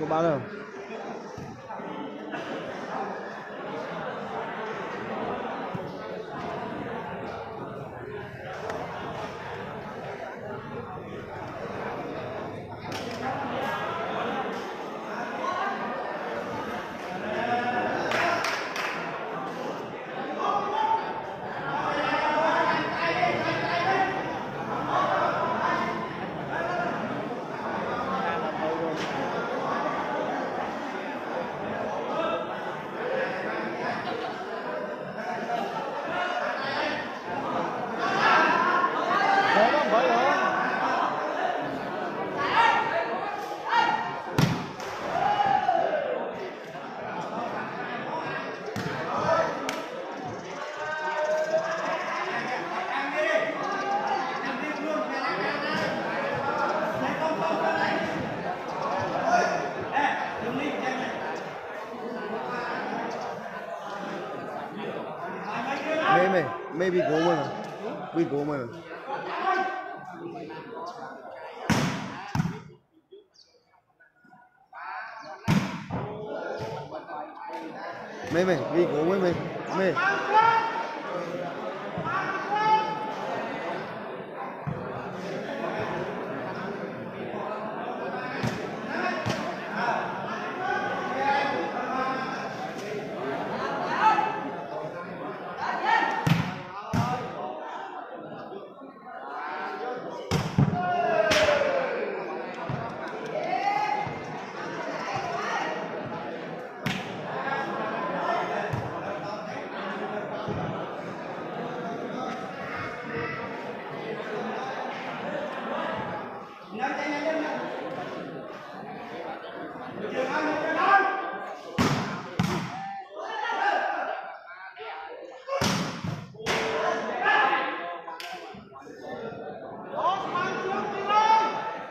có bán đâu. Maybe go winner. We go winner. Maybe we go winner. Maybe.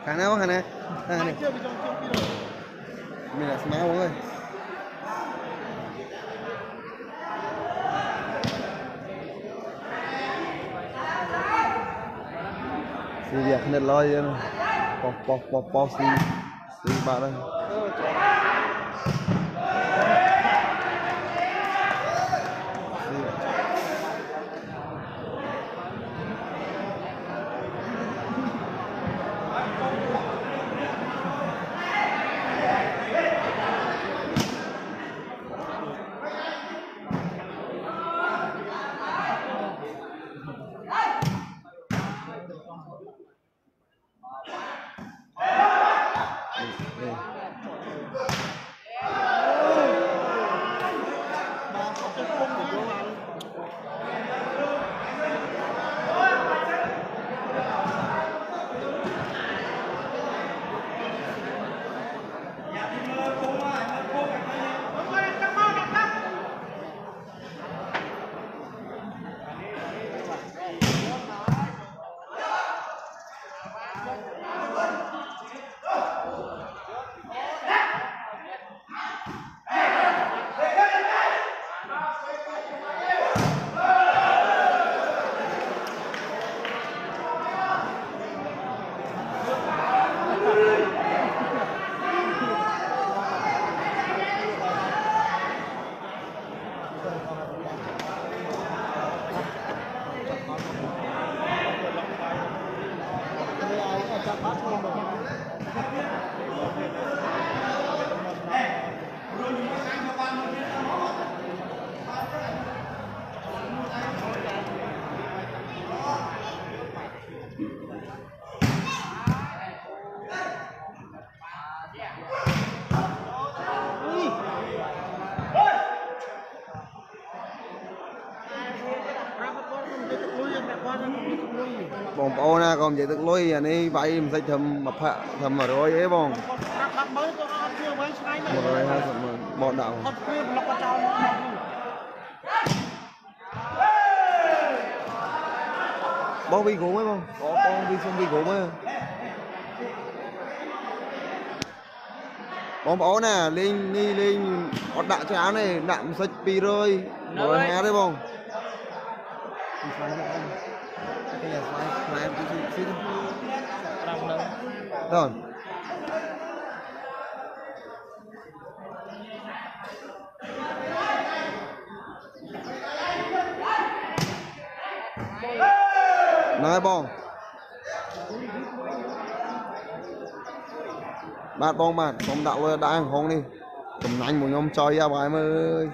Khả năng quá Khả năng này. Mình là smart quá rồi. Sự việc nên lo chứ. Bọc xin bạn ơi. Bong bóng na còn chạy được lối anh ấy vậy mình sẽ thầm mập hạ thầm ở rồi ấy bong một rồi ha một đảo bóng bị gỗ ấy bong bóng bị xong bị gỗ ấy bóng bóng nè lên đi lên ọt đạn cho áo này đạn sạch pi rơi rồi hé đấy bong rồi. Não é bom. Bạn bóng đạo đã ăn hông đi. Cầm nành một nhóm chơi ra bài mà ơi.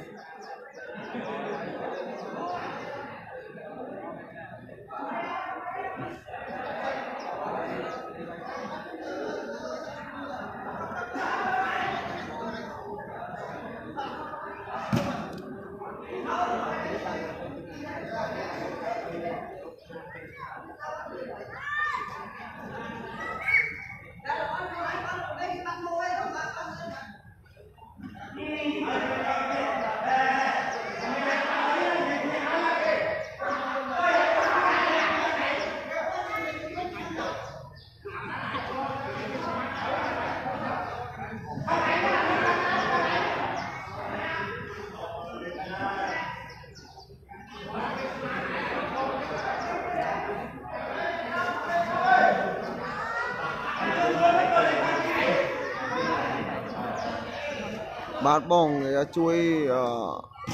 Bát bong người ta chui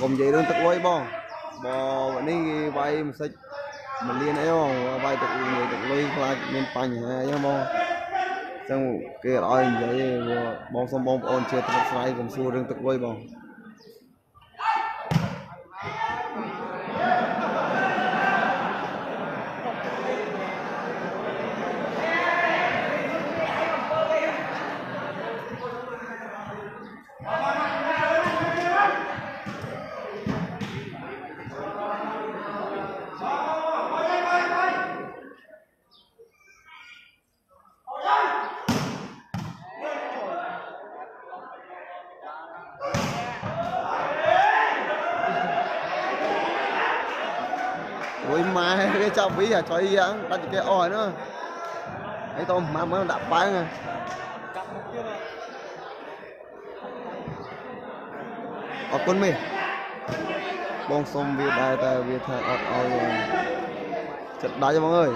gồm gì đơn tự lối bong bò vẫn đi vay một sách mình liên ấy bong vay tự người tự lối qua nên phành hay nhá bong xong kia đói vậy bong xong bong ôn chia tập sai gồm xua đơn tự lối bong ví là cho đi ăn ta chỉ cái oi nữa ấy tôm mà mới đạp bán à. Ở con mì bong xong việc bài ta việc thằng ọt oi trận đá cho mọi người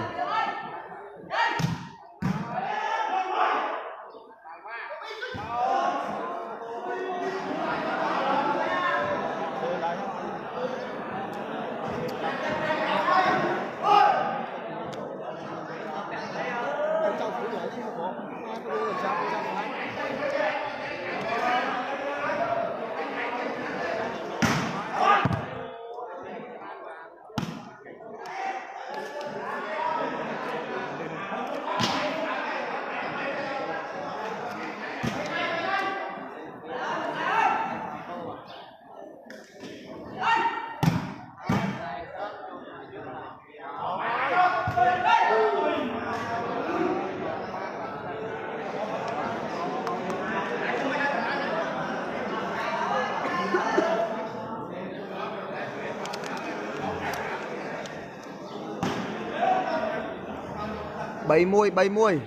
bay mui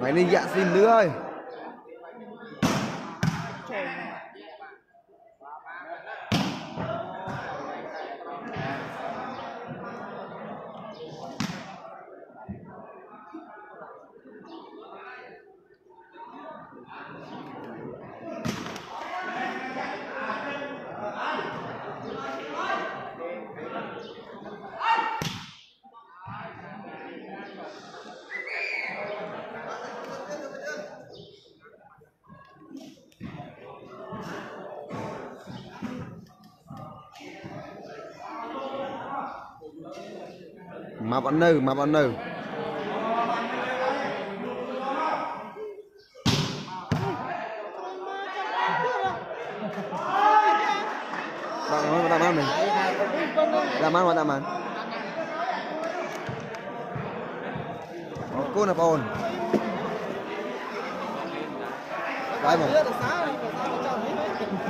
mày nên dạ xin nữa ơi mà bạn nữ bạn cô là bồn cái một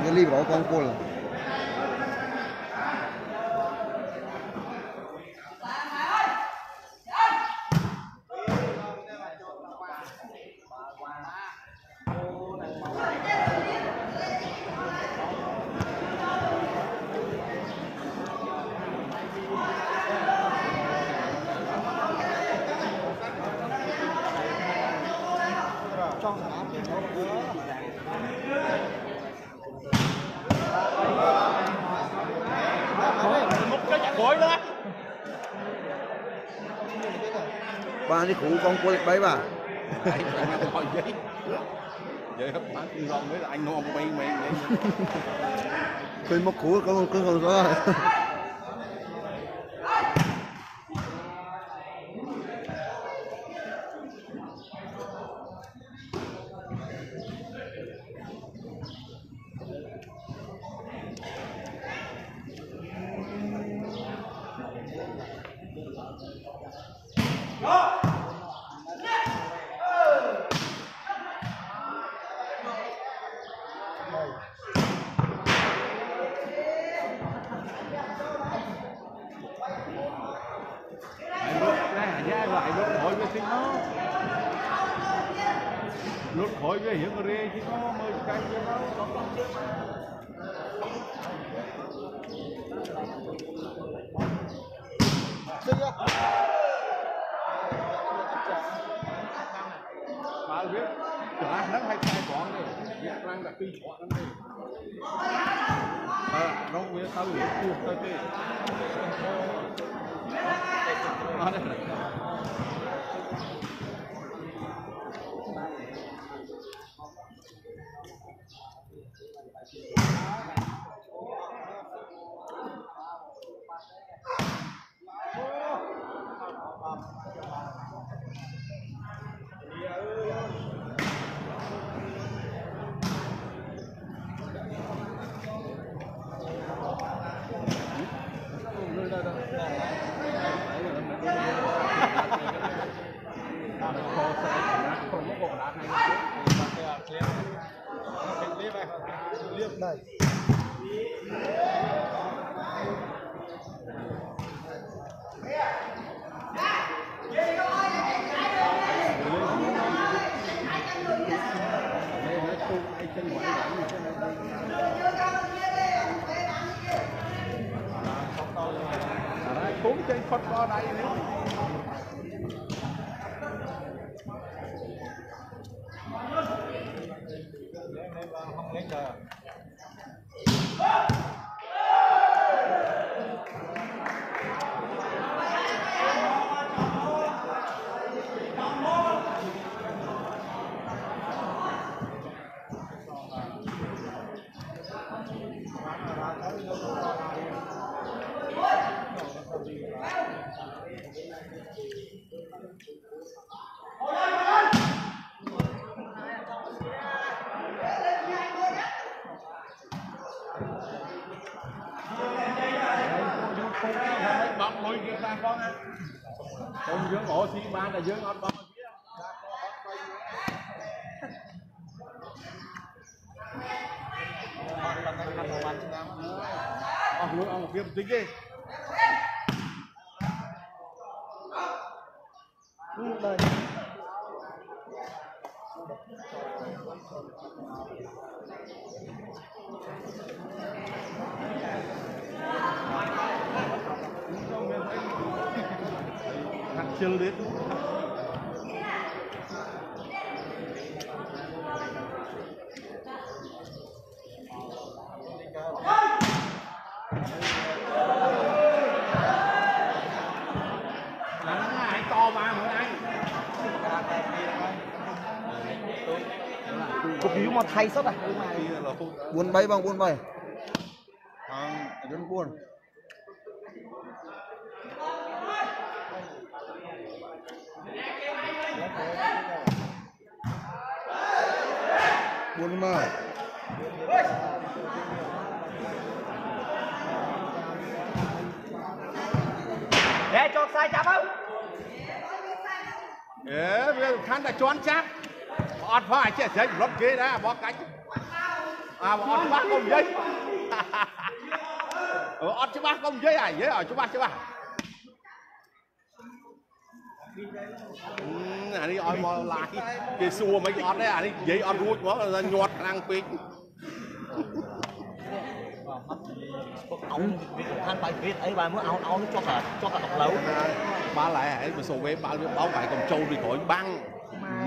cái ly bỏ con cô là trong đó thì có một Ini con của Lịch Bấy bà. Vậy hấp bán con rồng với là anh ngon của mình. Tôi mất của con rồng đó rồi. Hay sốt à? Buôn bay bằng buôn bay. À, buôn buôn. Buôn mơ. Để cho sai chạm không? Để bây giờ khán đã choán chát. Hãy subscribe cho kênh Ghiền Mì Gõ để không bỏ lỡ những video hấp dẫn.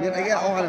Biết anh cái đó không?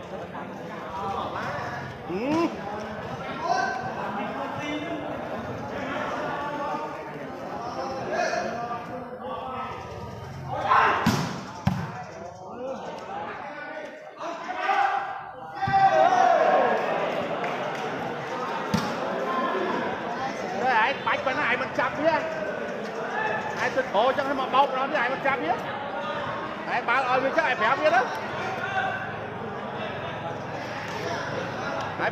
Đấy, bánh bánh này mình chạm biết. Ai tôi khổ chẳng thấy mà bọc nó này mình chạm biết. Đấy, bán ơi mình chắc ai phép biết đó. Ai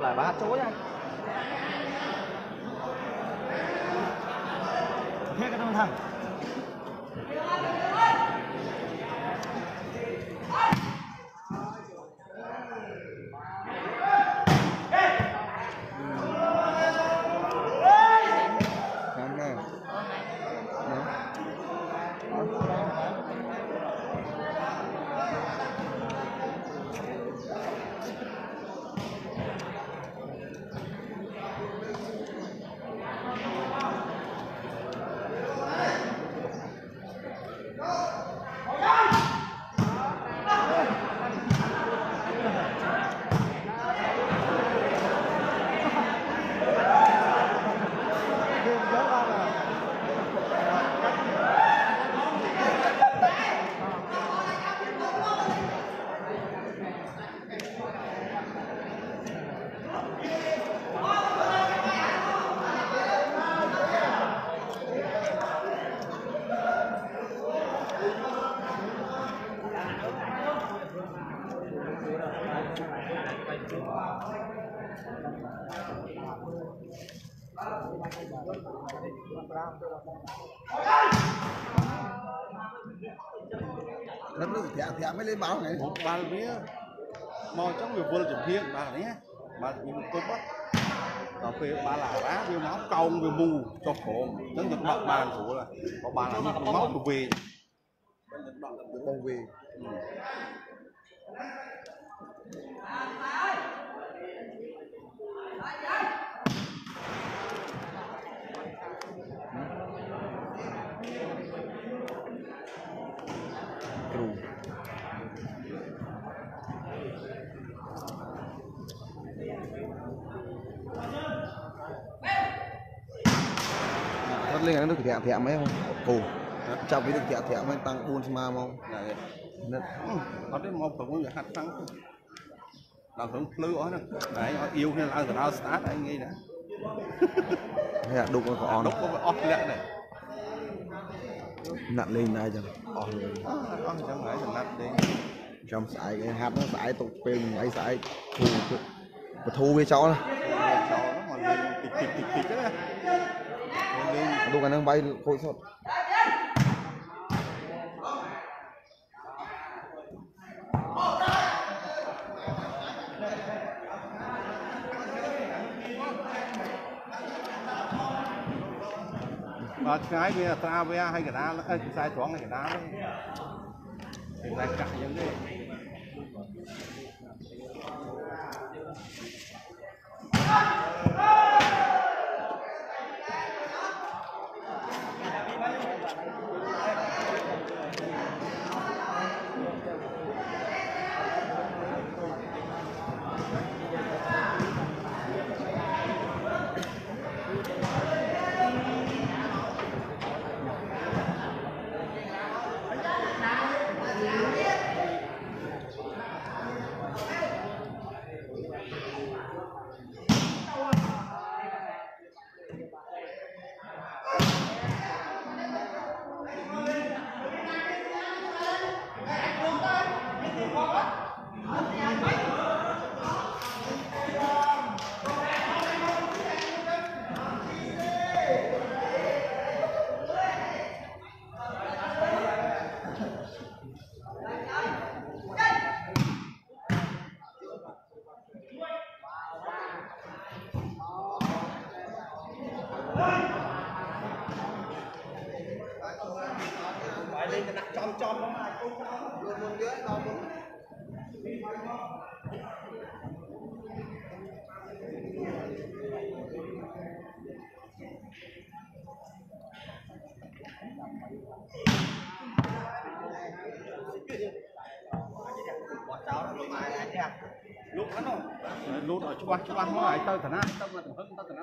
Lại bà chối anh. Thế cái thằng lắm lúc thẻ mới lên báo này một bàn mía màu trong người vừa chuẩn thiên bà đấy mà nhìn tốt quá cà phê bà là bá vừa máu cầu vừa mù cho khổ nó được bạn bàn số là có bàn là máu của về về lên nó được thẻ mấy không? Ồ, trong cái được thẻ mấy tăng buôn smart không? Đấy. Nó đến một phần cũng hạt tăng. Làm thưởng lưu đó. Đấy, nó yêu nên ăn ra start anh nghĩ đã. Thế là đục nó on. Đục nó off lại này. Nặn lên này chẳng. On lên. Con chẳng phải chẳng nặn lên. Trong sải cái hạt nó sải tục pin ấy sải thu thu với cháu. Cháu nó mà tịch đấy. Đu cả năng bay khối sột. Và cái bây giờ ta với hay cả đá, cái sai thoáng hay cả đá đấy. Thì lại cãi những cái. lút ở chỗ ba nó lại tơi thằng á, tơi là hơn tơi thằng á,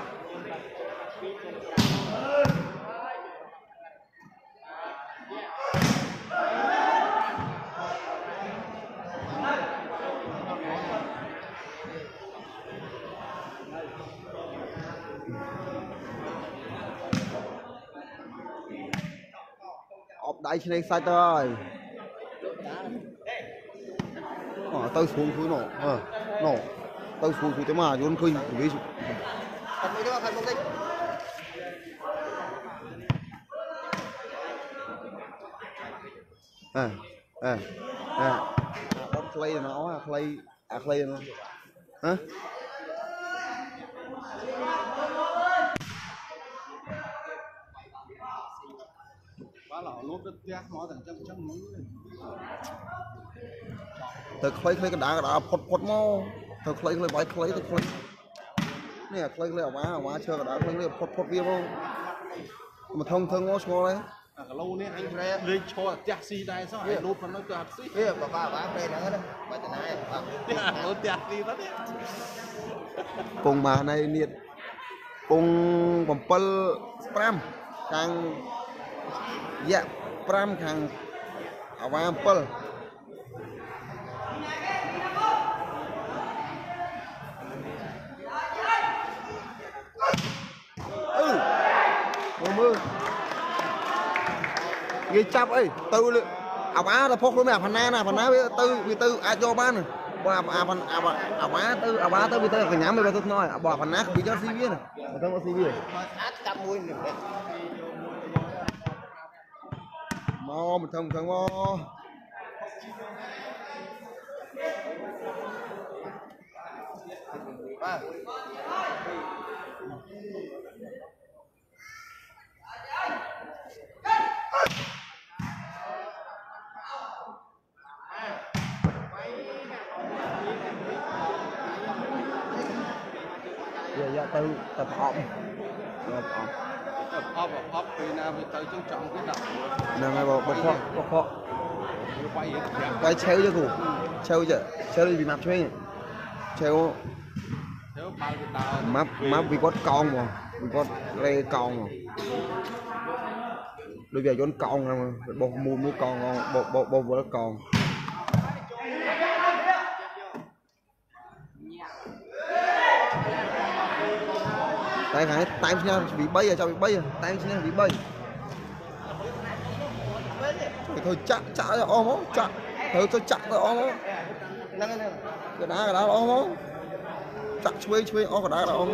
Ọp đáy trên đây sai rồi. Tao xuống xuống nổ, nổ. Tao xuống xuống thế mà vốn khinh ví dụ. Con clay nó clay nó. Hả? Thực clay đã phốt mau. Thực clay này clay ở má chưa đã clay phốt bia mau. Mà thông ngó số đấy. Lâu nay anh lên cho taxi đây sao? Lốp nó taxi. Bà về nữa đấy. Bà từ nay. Lốp taxi đó đấy. Cùng mà này nhiệt. Cùng bầm pram càng. Dạ, pram khang awampel. Mưa. Ghê chắp ơi, tư lự. Ảo á là phốc luôn mẹ phần na với tư ai cho ban rồi. Bà ảo á tư vì tư phải nhắm rồi tôi nói, bỏ phần na không bị cho CV này. Mà không có CV. Mà át cặp môi này. Mau một thằng mau. Giờ tự tập họp. Họp vì nào vì tới chú trọng cái nào này bỏ quay chéo cho cụ chéo đi bị mập chứ chéo mập vì con con mà vì con lê con mà đôi giờ con con rồi bộ mua mua con bộ vừa con tại phải tay nhau bị bay rồi cho bị bay rồi tay nhau bị bay thôi chặt rồi ôm không chặt thôi chặt rồi ôm không cái đá ôm không chặt chui ôm cái đá ôm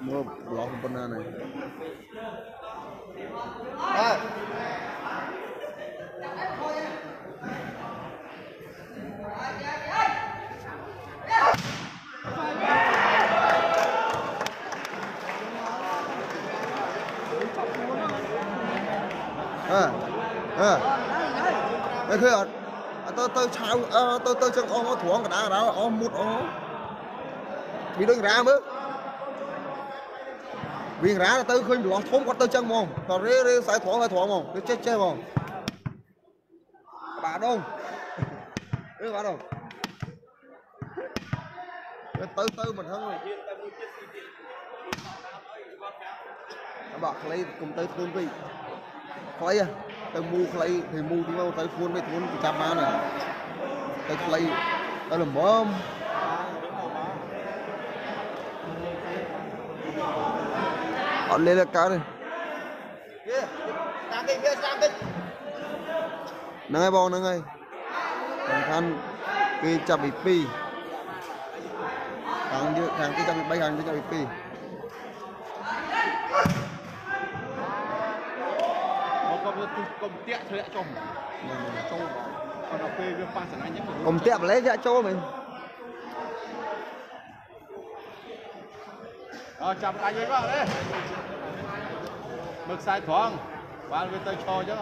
mua lọ con banana này đây kia tôi cháo tôi chân ôm thủng cả đá đó ôm mút ôm bị đôi ra bớt vì ra là tôi khơi lọt thủng con tôi chân mồm còn rê sai thủng mồm tôi chết mồm bà đông rê bà đông tới mình hơn rồi bà lấy cùng tới thôn vị khói à tới mua lấy thì mua đi mau tới thôn với thôn của cha má này tới lấy tới làm bom. Họ lên là cao đây. Nâng ai bò nâng ai. Thằng khăn cái chạp bị pi. Thằng cái chạp bị bay hàng cái chạp bị pi. Công tiệm lấy dạ châu mình. Chạm tay với vào đấy. Mực sai thoáng. Bạn với tay cho chứ.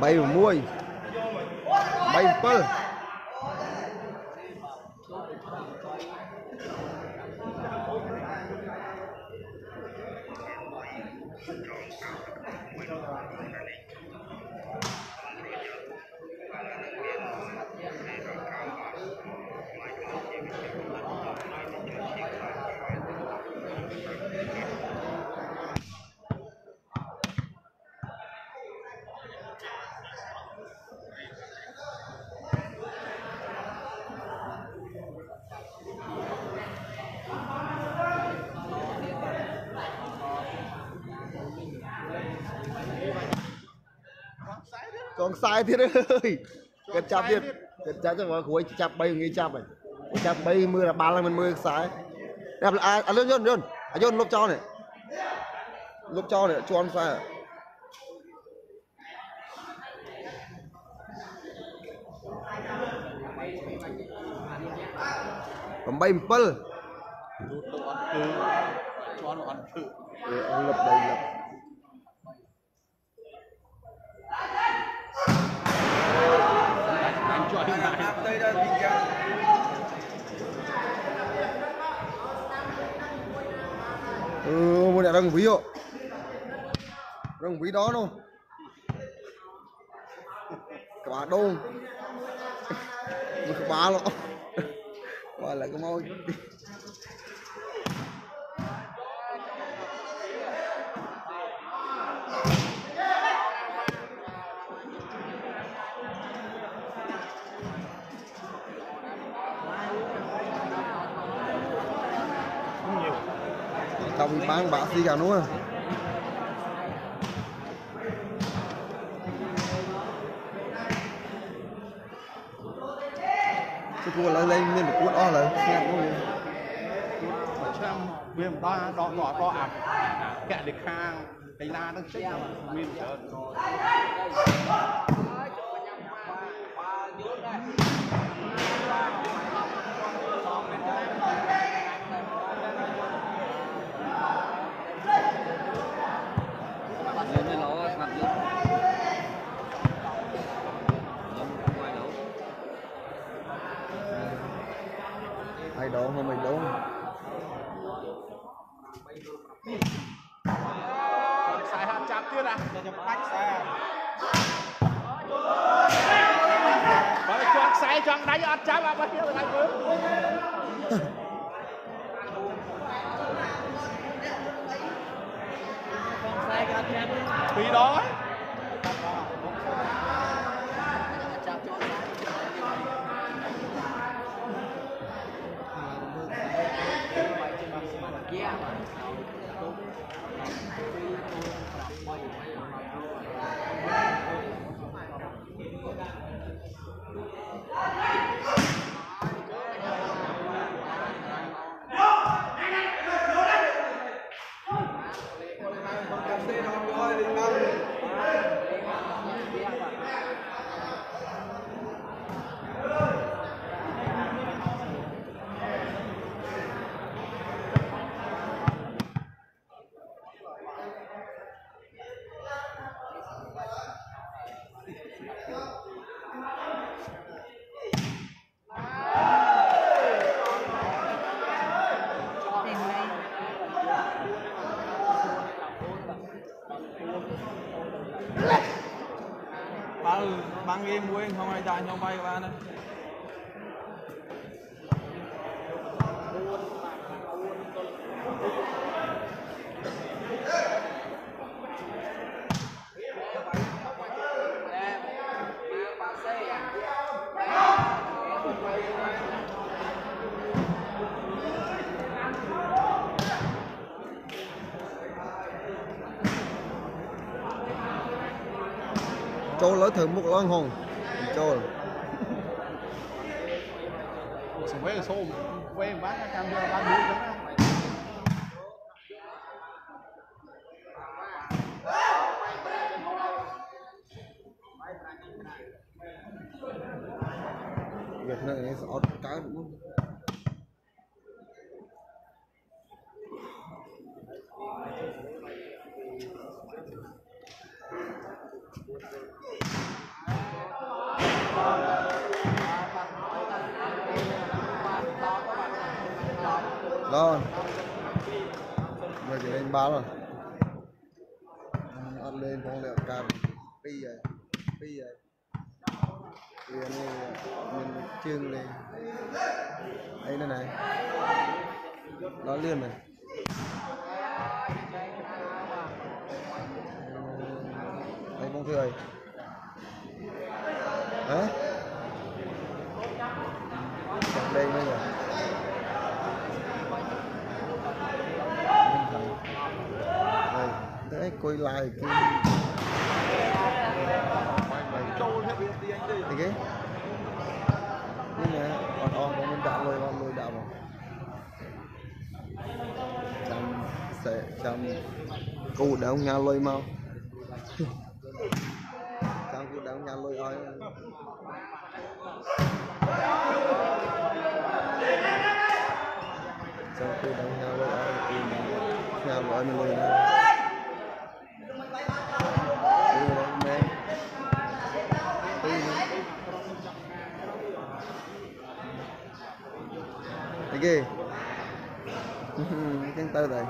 Bay vào muôi, bay vào pơ. Còn sai thế đấy ơi. Cần chạp thiệt. Cần chạp cho vào khối chạp bay người chạp này. Chạp bay mưa là 3 lần 10 sai. Đẹp là ai luôn luôn luôn. Ai luôn lốp cho này. Lốp cho này cho ăn sai à. Còn bay một pơ. Cho ăn ăn thử. Lập đây lập. Một đẻ răng ví hộ. Răng ví đó luôn. Quả đông. Một cái bá lọ. Quả là cái môi. Tông bán bạc đi cả nữa. Chứ thua lấy lên một cuốn o là xem luôn. Ở trong viêm đo đo ngọ đo ẩm kẹt được khang cái la đang chết viêm chờ. Đổ không mình đổ. Sai hạt chạm tuyết à? Cho sai cho đánh ăn chạm à? Bắt tiêu đánh bướm. Vì đó. Hãy subscribe cho kênh Ghiền Mì Gõ để không bỏ lỡ những video hấp dẫn. đá bán game mua không ai chạy nhau bay các bạn này. Châu lỡ thử một lon hồng, châu. Súng quay là số, quay bán cam đưa bán đuôi đó. Việc này sẽ ót cái đúng không? Rồi bây giờ lên báo rồi ăn lên con lẹo cam pi rồi mình chương lên đây này này nó liền này đây con cười hả đây đây rồi đấy coi lại cái thì cái này còn mình đã lôi vào trong sẽ trong cụ đã ông nhà lôi mau trong cụ đã ông nhà lôi thôi trong cụ đã ông nhà lôi thôi nhà lôi mình lôi cái tư này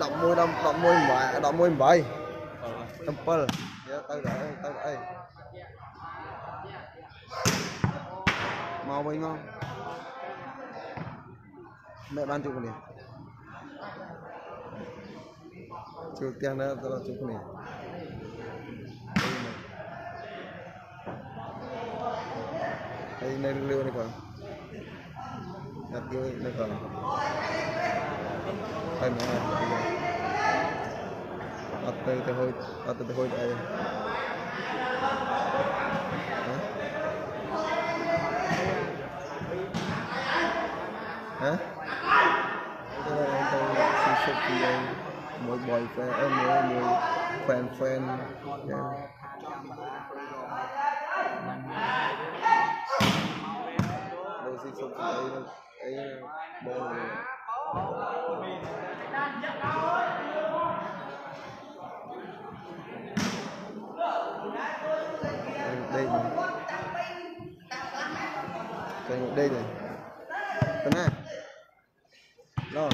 đọc môi bảy tâm pơ tư đấy màu bay ngon mẹ ban chụp này chụp tiền đó tao chụp này đây này lưu này còn đặt vô này còn đây này đặt từ hồi đây hả cái này tôi xin xếp đi mỗi boyfriend mỗi fan xin xúc ấy bò đây này đây này tên này lo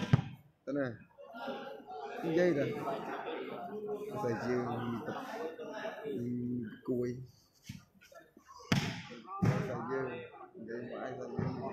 tên này cái dây này phải dư cùi phải dư đây mà ai ra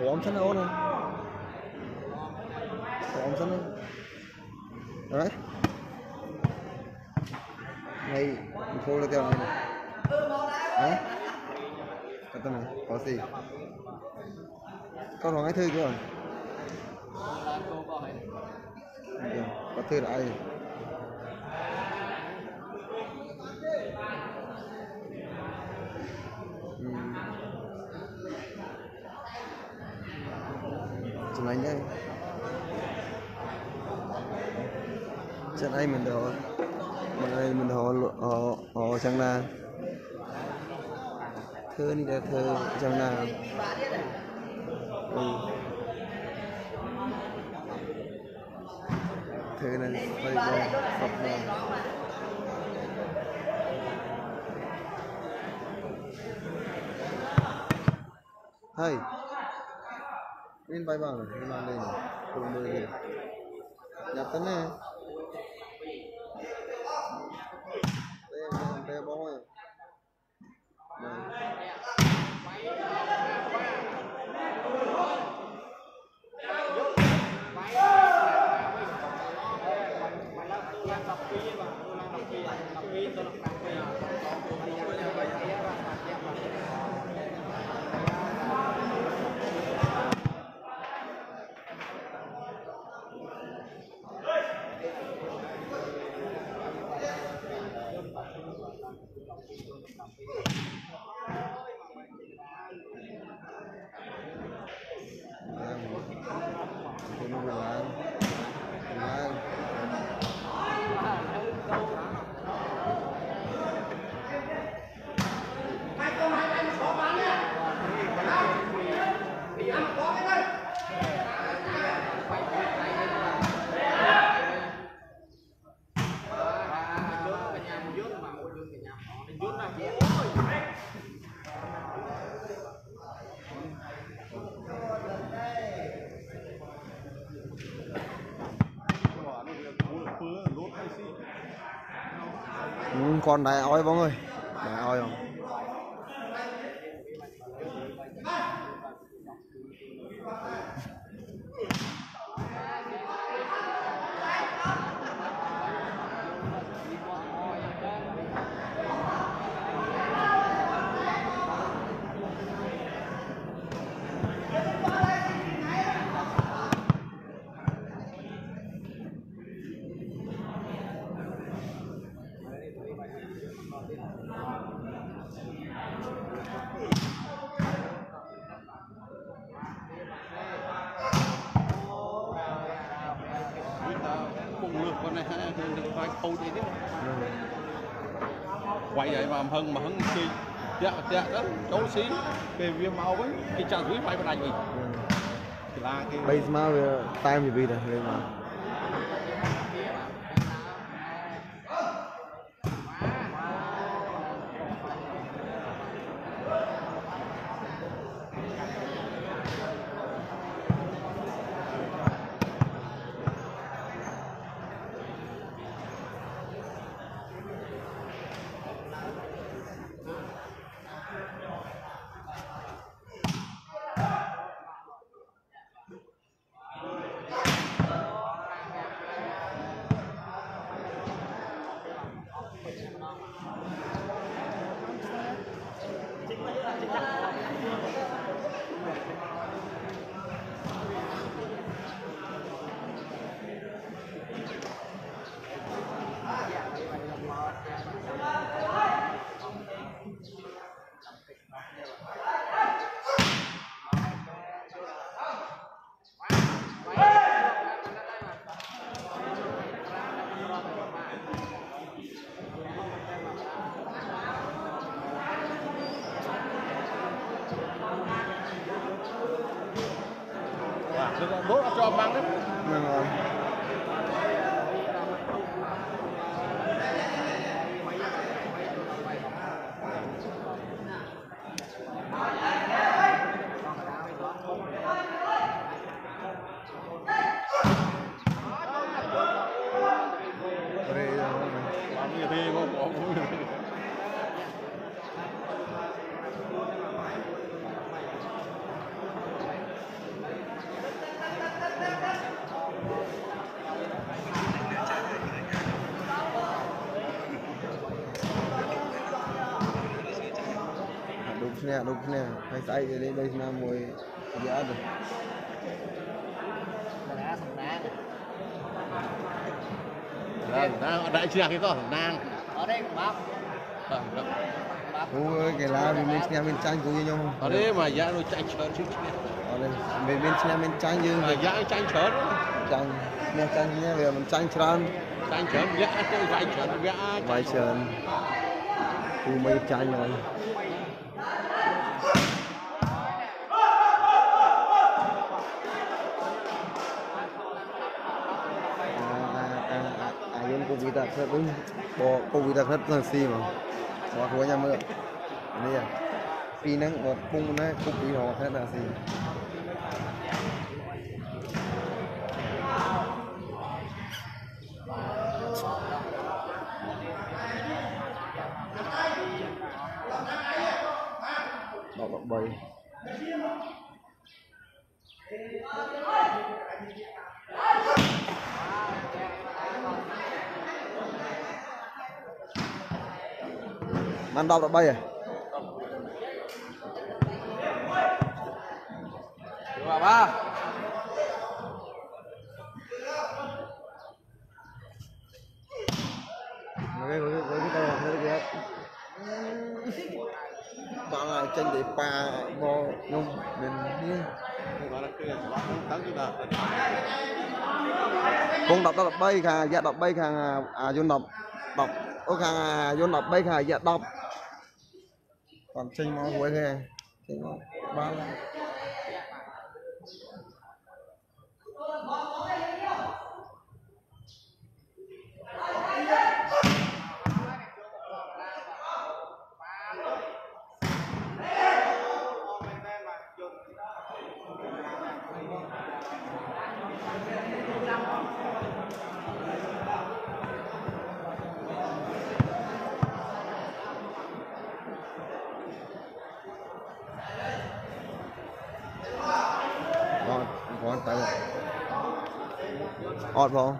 Thổ ấm sẵn ổn đấy này mình phô ra kêu này đấy cái tên này có gì con hoàng ấy thư kìa có thư đã gì anh đây chân anh mình đồ Ở đây mình họ sang là thơ đi ra thơ sang là thơ này phải học là hay nên bay vào nên làm đây cùng mười điểm nhập tấn này đây bóng rồi con đá ói bóng ơi, đá ói không? Quay vậy mà hơn mà hứng chi, dạ đó cháu xí về viêm máu ấy, cái chàng quý phải bên này gì, thì là cái bây giờ time thì bị rồi lên mà. Đốt cho băng đấy. Nè, phải chạy về đây đây là mùi giá rồi. Ở đây chưa cái có nang. Ở đây bắp. Ôi cái lá mình chanh cũng như nhau. Ở đây mà giá nó chanh chớn chứ. Ở đây bên chanh như mà giá chanh chớn. tranh nhé, bây giờ mình tranh trần vẽ cái vải trần thu mấy tranh rồi. Anh cô bị tật hết đúng, cô bị tật hết là xì mà, bỏ khối nhà mưa, đây à, phi nắng ngọt bung đấy, cô bị hò hết là xì. Bye. Mang đọc đã bay à? Được ba. Chân để pa bo nhung mình nhé cũng đọc bay khà dạ đọc bay khà à vô đọc ô khà vô đọc bay khà dạ đọc còn sinh máu quấy khè sinh máu ba odd ball.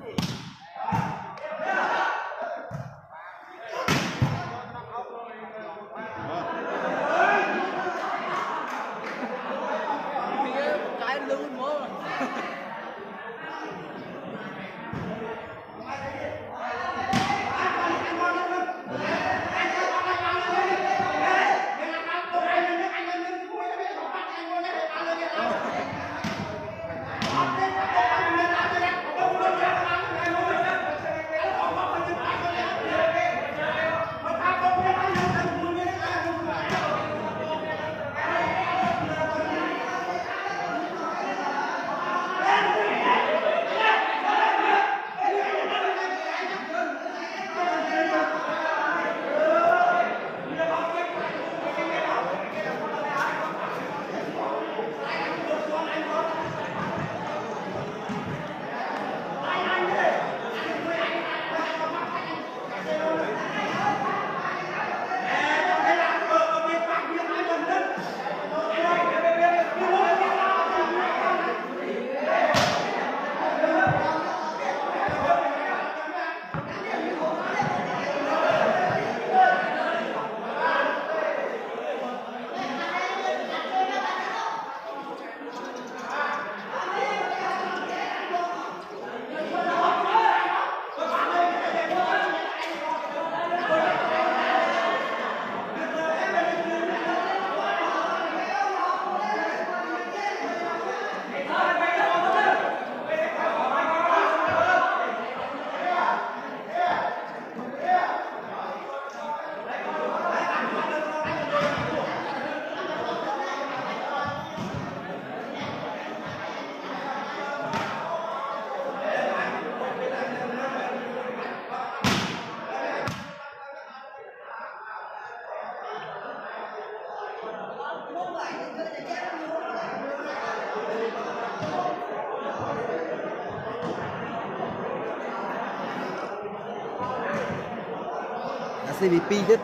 CVP chết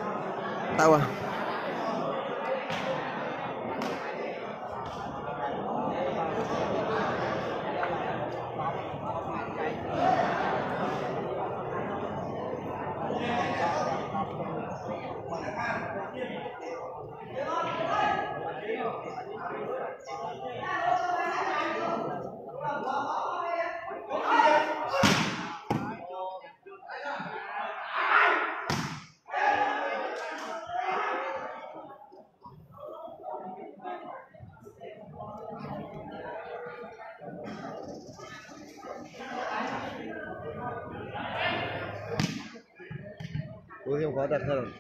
tao à. 我先讲得可能，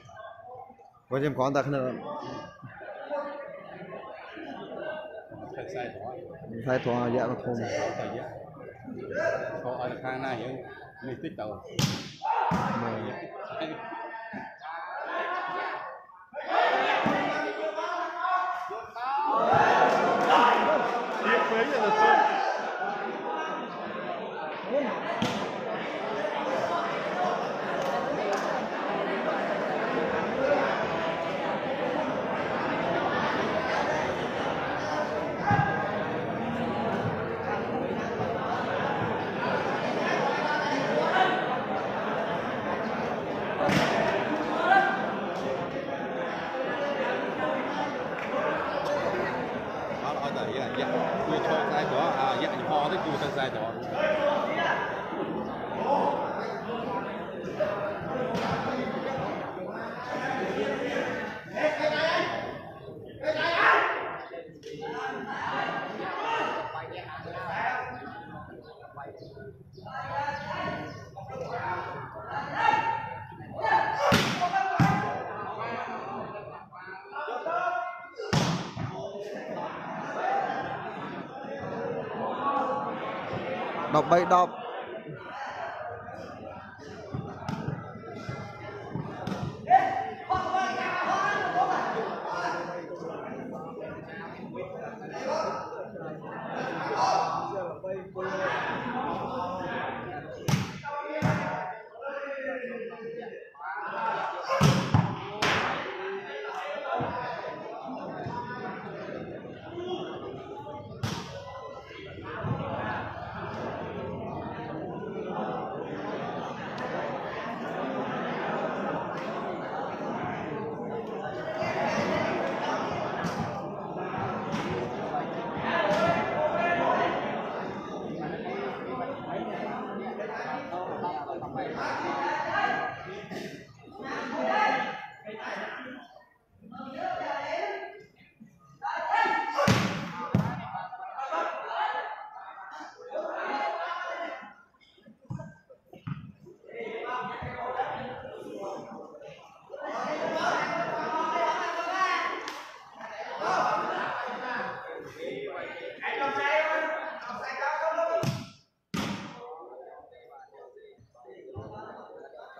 太拖啊，也不通。拖在看那些没对头。Đọc.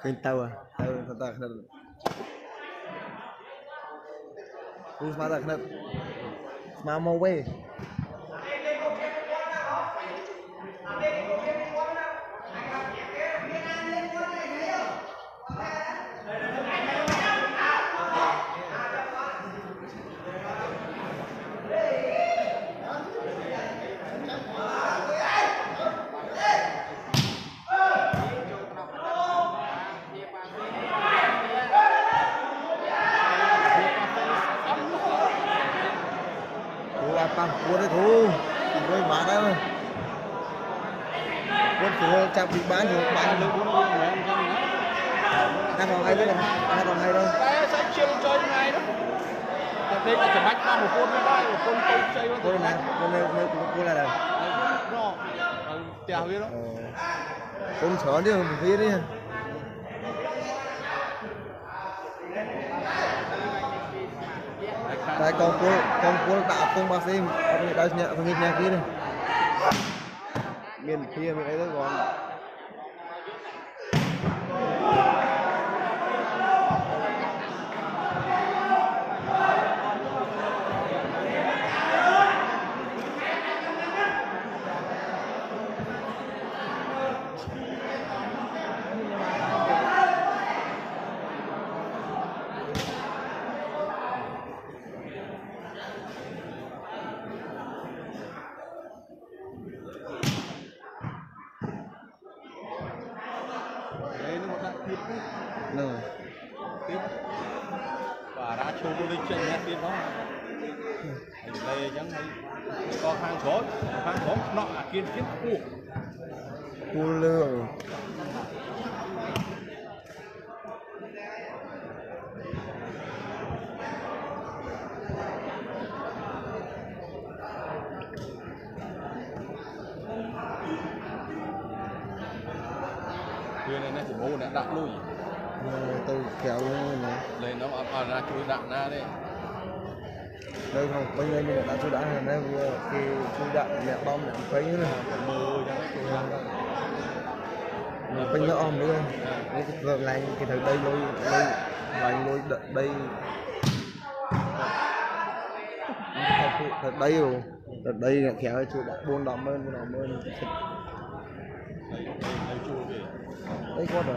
Quem tahu kena terus mata kena mama way. Hãy subscribe cho kênh Ghiền Mì Gõ để không bỏ lỡ từ kéo này lấy nó mà ra chui đạn ra đi đây không bây giờ như đã chui đạn này đây khi chui đạn mẹ bom mẹ phấy nữa bên nó om nữa cái ngược lại thì thằng đây nuôi và nuôi đây thật đây rồi thật đây là kéo chui đạn buôn đỏ mơn đấy có rồi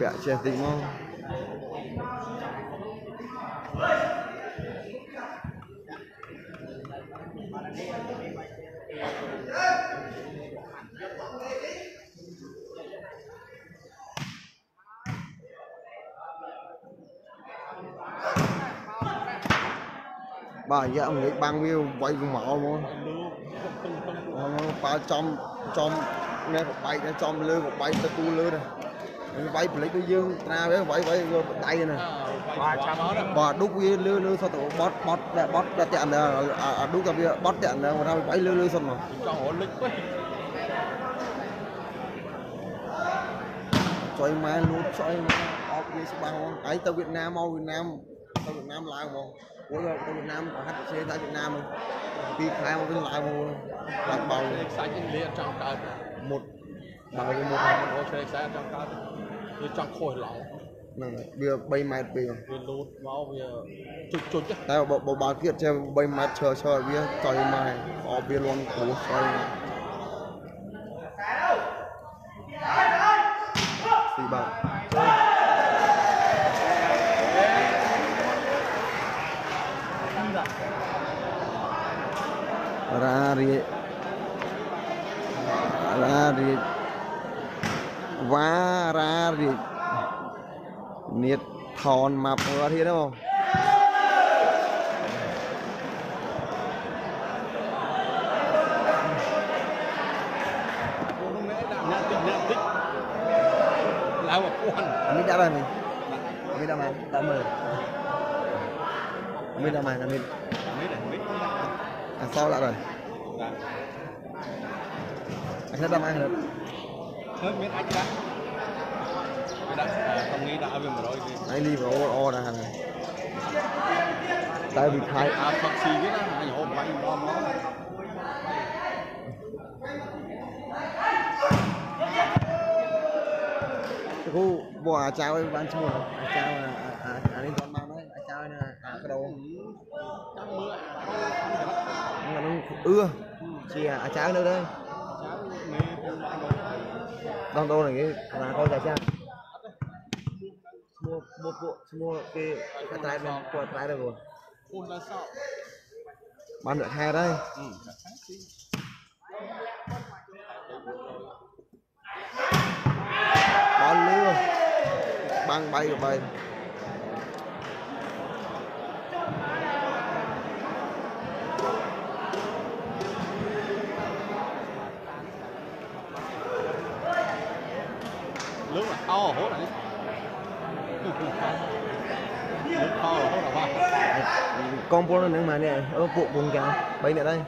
Bẻ chè tình ngon. Bà dạ ông ấy băng view quay cùng mỏ luôn bà trong nghe một bay ra trong lư một bay ta tu lư này bay lấy cái dương ra với vậy vậy tay này bà đúc với lư sao tụi bót đã tiện rồi đúc cà phê bót tiện rồi mà ra bay lư xong rồi xoay má luôn xoay má ốc với băng ấy tao Việt Nam mau Việt Nam tao Việt Nam lại không của Việt Nam và HC tại Việt Nam khi khai một bên lại một đặt bầu một bầu một trong khối lỏng bia bay mệt bia lút máu bia chụp tại bộ bà kia chơi bay mệt chờ chơi bia trời mày ở bia luôn cố chơi thì bạn ra riết và ra riết nhiệt thòn mập ra thế đâu không mình à, sao lại rồi anh sẽ làm ăn được hết miếng anh đã không nghĩ đã về một rồi anh đi vào o ra này tại vì khai à phật xì biết á anh hổ bánh bom nó cô bò cháo em bán chua cháo anh đi con mang đấy cháo này cái đầu ưa chị à cháo nữa đây đang đâu này cái là coi giải trang mua cái trái này của trái này rồi bán được hai đây bán lươn băng bay của bay to hổ này con bò nó mà này ở bộ vùng cả bay này đây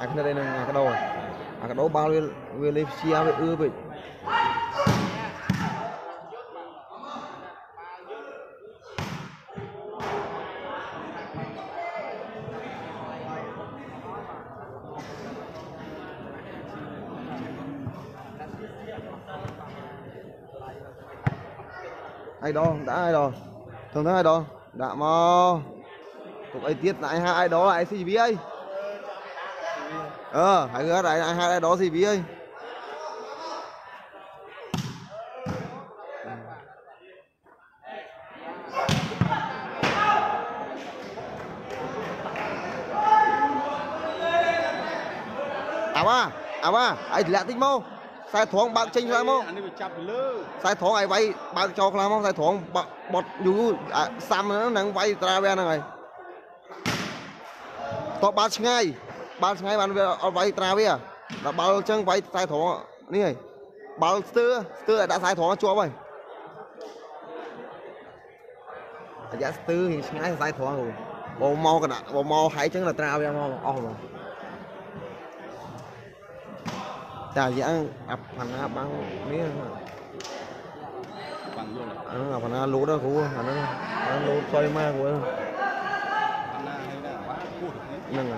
à cái này là cái đầu à cái đầu bao về lấy chia về ưa vậy ai đó đã ai đó thường thấy ai đó đã mò tụi ai tiết lại hai ai đó lại gì biết ấy hãy gỡ lại hai ai đó gì biết ấy ว่าไอ้แหลกทิ้งมั้งสายถ่วงบางจริงใช่ไหมมั้งสายถ่วงไอ้ไว้บางจอกแล้วมั้งสายถ่วงบดอยู่ซ้ำนั่งไว้ตราแวนอะไรต่อบาสไงบาสไงบาสเอาไว้ตราเวียแล้วบาสจังไว้สายถ่วงนี่ไงบาสเตือแต่สายถ่วงชัวร์ไประยะตื้อเห็นไงสายถ่วงบอลมอกันนะบอลมอหายจังละตราเวียมอออกแต่ยังอับพันนะบางนี่บางอย่างอันนั้นอับพันนะรู้ด้วยกูอันนั้นรู้ซอยมากกูนั่นไง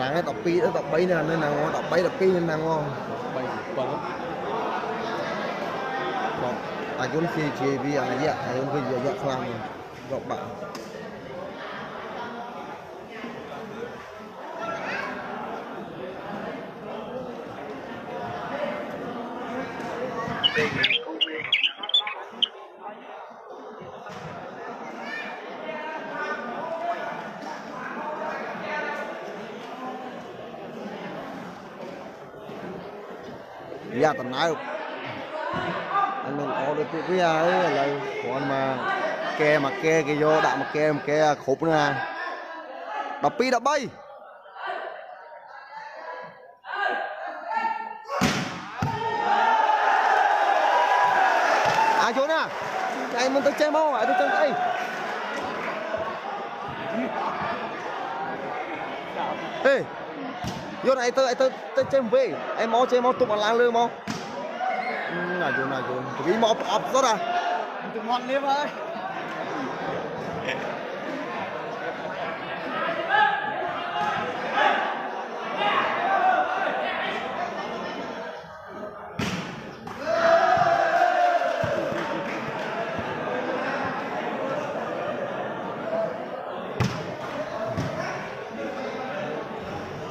ร้านตบปีตบใบนั่นนั่นนั่งตบใบตบปีนั่นนั่งใบปังบอกอายุนี่คือวิญญาณเยอะอายุคือเยอะความบอกแบบยาตันน้าอันนั้นเอาได้ปุ๊บก็ยาอะไรขอนมาแกกิโยด่ามาแกขบนะดับปีดับใบอาโจนะไอ้มันต้องเจมเอาไอ้ต้องเจมไอ้เฮ้โยนไอ้เตอร์เจมเว่ยไอ้หมอเจมหมอตุกมาล้างเลยหมอน่าโยนตัวนี้หมอออกซะนะตุกหมอนเลี้ยบเลย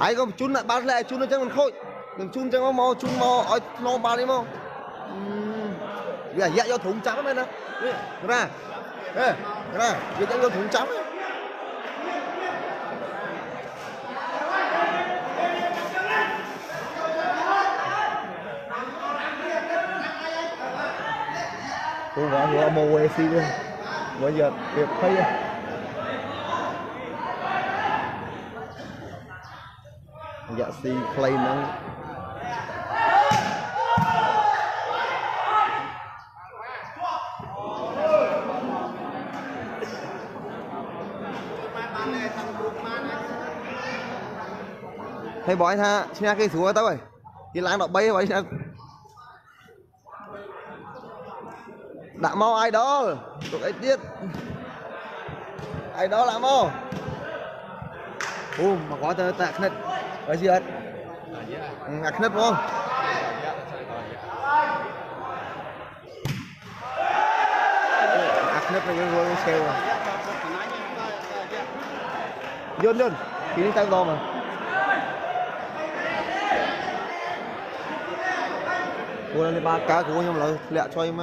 ไอ้ก็จุนน่ะบาสเลยจุนน่ะจังมันโคตรมันจุนจังว่าโมจุนโมไอ้โนบาสนี่โมอย่าโยนถุงจับมันนะนะนะอย่าโยนถุงจับกูว่ากูเอาโมเวซีด้วยว่าอย่าเก็บไพ่อย่าซีเพลย์มั้งให้บอยท่าชนะกี่สัวตัวไปกี่ล้างดอกใบไว้นะđã mau ai đó tụi ấy biết ai đó là mau mà có tới tạc nết ở dưới ngặt nết không ngặt nết là cái gương xeo mà dồn thì đi tăng to mà cô đang đi ba cá của nhau rồi lẹ cho em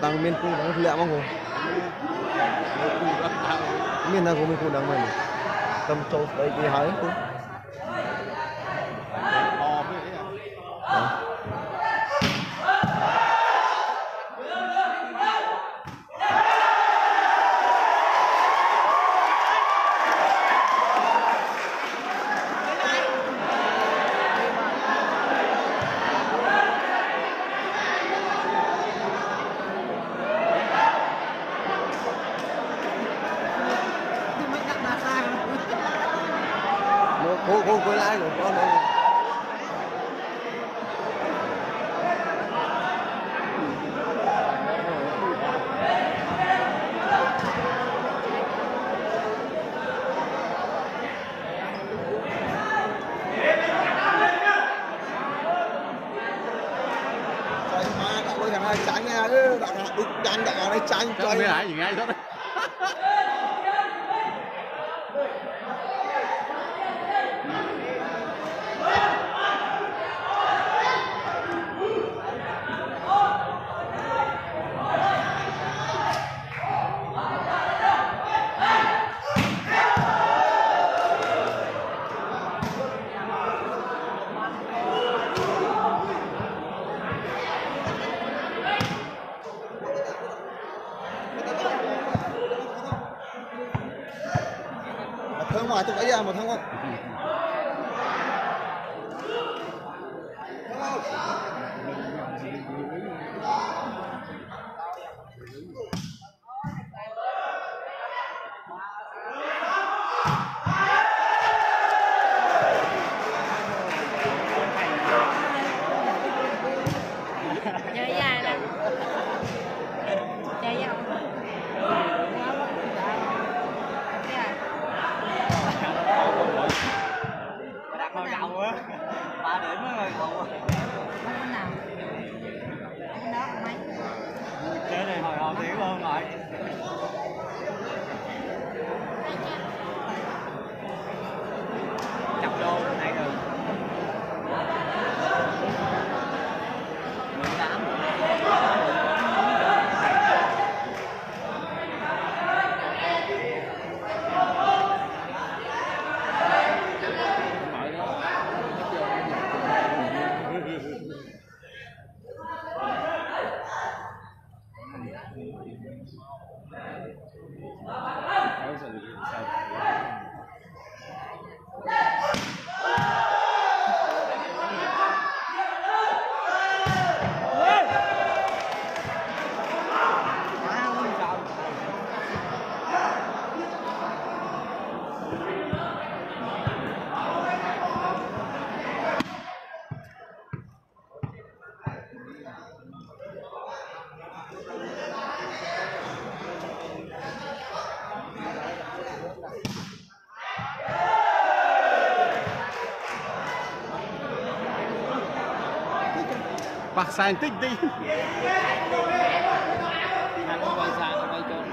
tăng miên cung đang lẹ mong hồ miên nào của miên cung đang mình tâm trâu đây thì hái cũng cô lái của con này Đoạn này chanh chơi. Mới lại gì ngay đó. Thơ ngoài tôi ra một thằng không? Bạc sang tích đi. Hãy subscribe cho kênh Ghiền Mì Gõ để không bỏ lỡ những video hấp dẫn.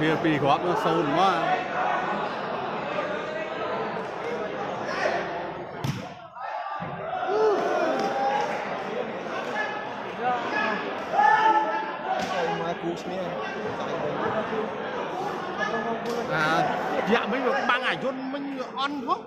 PFP ครับมันสูงมากอย่าไม่แบบบางอายุมันอ่อนพวก